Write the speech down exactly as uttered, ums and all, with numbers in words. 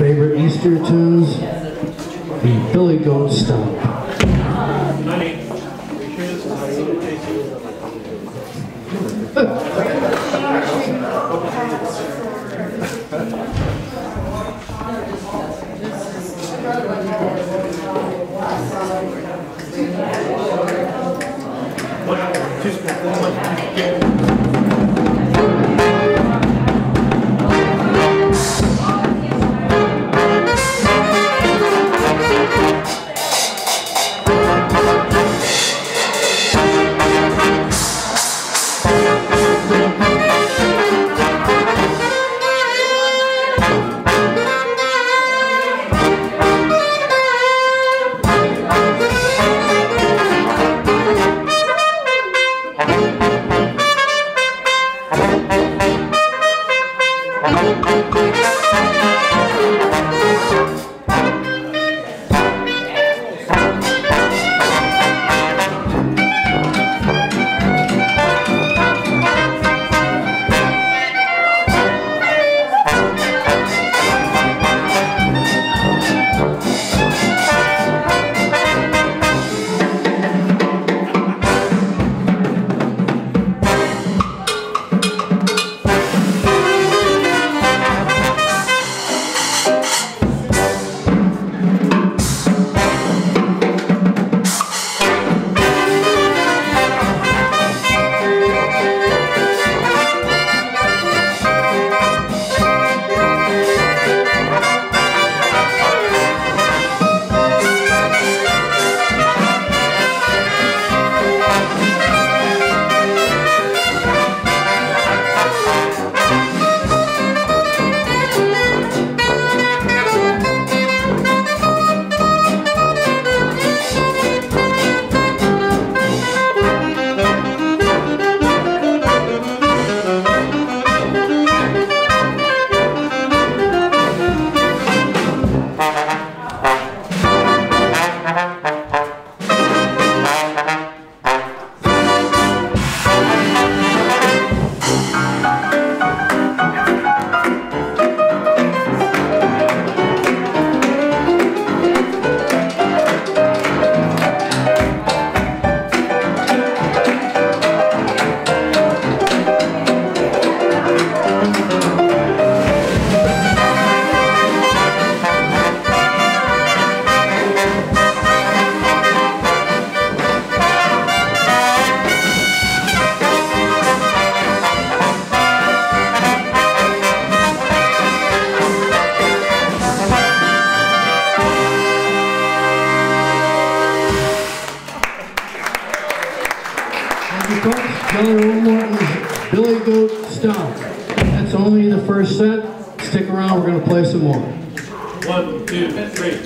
favorite Easter tunes, the Billy Goat Stomp. Billy Goat Stomp. That's only the first set. Stick around, we're going to play some more. One, two, three.